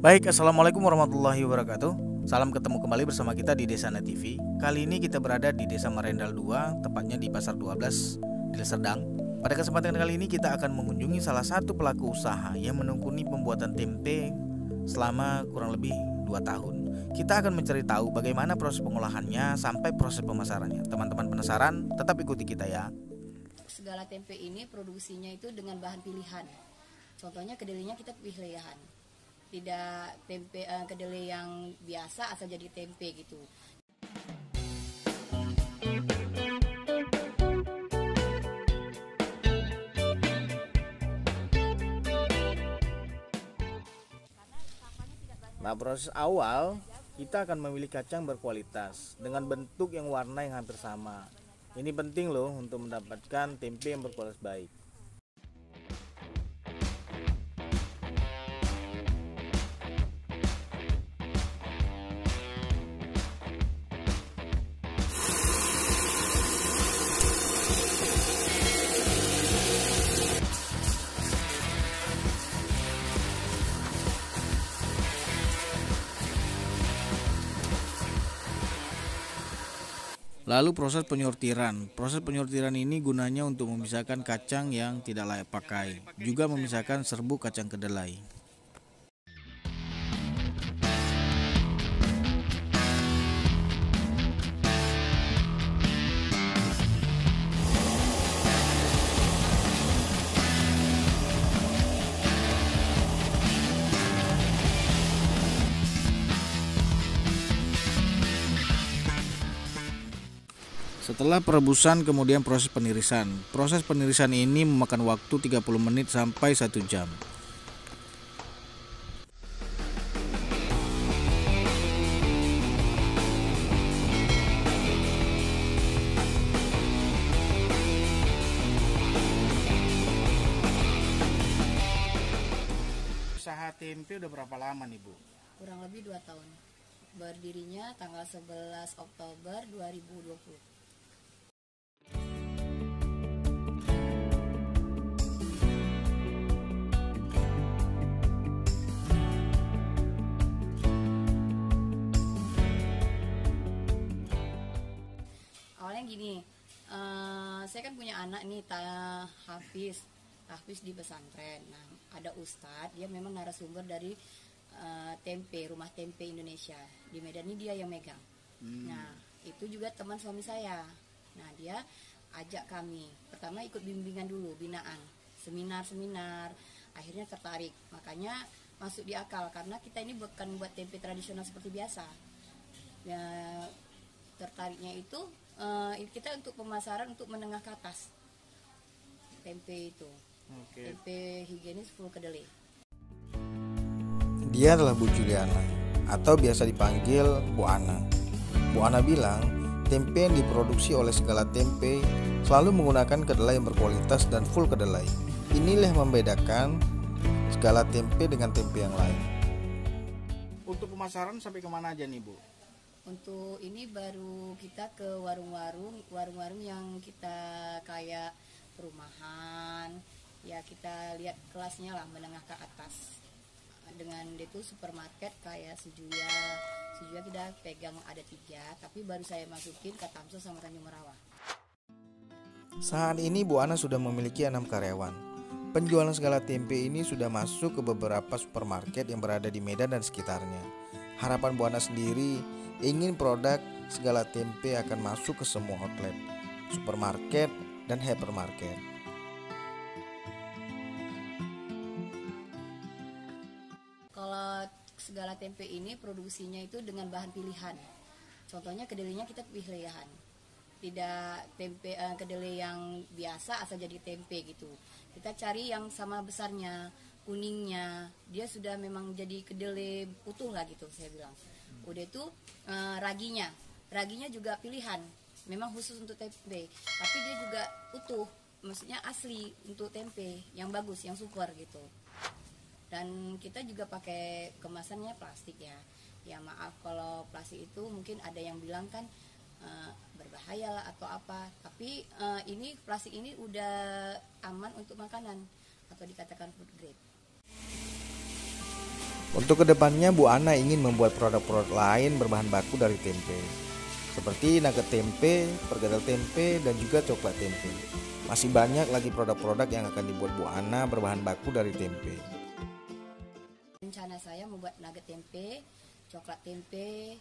Baik, assalamualaikum warahmatullahi wabarakatuh. Salam ketemu kembali bersama kita di Desana TV. Kali ini kita berada di Desa Merendal 2, tepatnya di Pasar 12, Deli Serdang. Pada kesempatan kali ini kita akan mengunjungi salah satu pelaku usaha yang menekuni pembuatan tempe selama kurang lebih 2 tahun. Kita akan mencari tahu bagaimana proses pengolahannya sampai proses pemasarannya. Teman-teman penasaran? Tetap ikuti kita ya. Segala tempe ini produksinya itu dengan bahan pilihan. Contohnya kedelainya kita pilihan. Tidak tempe kedelai yang biasa asal jadi tempe gitu. Nah, proses awal kita akan memilih kacang berkualitas dengan bentuk yang warna yang hampir sama. Ini penting loh untuk mendapatkan tempe yang berkualitas baik. Lalu proses penyortiran. Proses penyortiran ini gunanya untuk memisahkan kacang yang tidak layak pakai, juga memisahkan serbuk kacang kedelai. Setelah perebusan, kemudian proses penirisan. Proses penirisan ini memakan waktu 30 menit sampai 1 jam. Usaha tempe udah berapa lama nih, Bu? Kurang lebih 2 tahun. Berdirinya tanggal 11 Oktober 2020. Gini, saya kan punya anak nih, Hafiz di pesantren. Nah, ada Ustadz, dia memang narasumber dari tempe, Rumah Tempe Indonesia di Medan ini, dia yang megang. Nah, itu juga teman suami saya. Nah, dia ajak kami, pertama ikut bimbingan dulu, binaan, seminar-seminar, akhirnya tertarik. Makanya masuk di akal, karena kita ini bukan buat tempe tradisional seperti biasa. Ya, tertariknya itu kita untuk pemasaran untuk menengah ke atas tempe itu. Okay. Tempe higienis full kedelai. Dia adalah Bu Juliana atau biasa dipanggil Bu Ana. Bu Ana bilang tempe yang diproduksi oleh Segala Tempe selalu menggunakan kedelai yang berkualitas dan full kedelai. Inilah yang membedakan Segala Tempe dengan tempe yang lain. Untuk pemasaran sampai kemana aja nih, Bu? Untuk ini baru kita ke warung-warung yang kita kayak perumahan, ya kita lihat kelasnya lah, menengah ke atas. Dengan itu supermarket kayak Sejuya kita pegang ada 3, tapi baru saya masukin ke Tamsa sama Tanjung Merawa. Saat ini Bu Ana sudah memiliki 6 karyawan. Penjualan Segala Tempe ini sudah masuk ke beberapa supermarket yang berada di Medan dan sekitarnya. Harapan Bu Ana sendiri ingin produk Segala Tempe akan masuk ke semua outlet, supermarket, dan hypermarket. Kalau Segala Tempe ini produksinya itu dengan bahan pilihan. Contohnya kedelainya kita pilihan. Tidak tempe kedelai yang biasa asal jadi tempe gitu. Kita cari yang sama besarnya, kuningnya. Dia sudah memang jadi kedelai utuh lah gitu, saya bilang. Udah itu raginya juga pilihan, memang khusus untuk tempe, tapi dia juga utuh, maksudnya asli untuk tempe yang bagus, yang super gitu. Dan kita juga pakai kemasannya plastik ya. Ya maaf kalau plastik itu mungkin ada yang bilang kan berbahaya lah atau apa, tapi ini plastik ini udah aman untuk makanan atau dikatakan food grade. Untuk kedepannya, Bu Ana ingin membuat produk-produk lain berbahan baku dari tempe, seperti nugget tempe, perkedel tempe, dan juga coklat tempe. Masih banyak lagi produk-produk yang akan dibuat Bu Ana berbahan baku dari tempe. Rencana saya membuat nugget tempe, coklat tempe,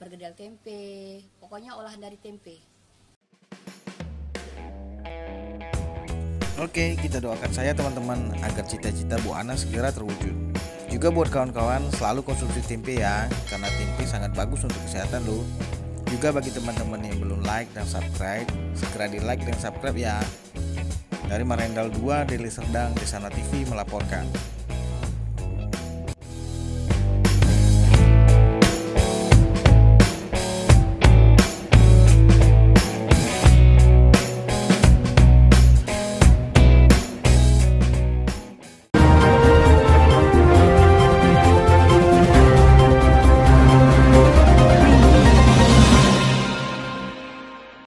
perkedel tempe, pokoknya olahan dari tempe. Oke, kita doakan saja teman-teman agar cita-cita Bu Ana segera terwujud. Juga buat kawan-kawan, selalu konsumsi tempe ya, karena tempe sangat bagus untuk kesehatan loh. Juga bagi teman-teman yang belum like dan subscribe, segera di like dan subscribe ya. Dari Merendal 2, Deli Serdang, Desana TV melaporkan.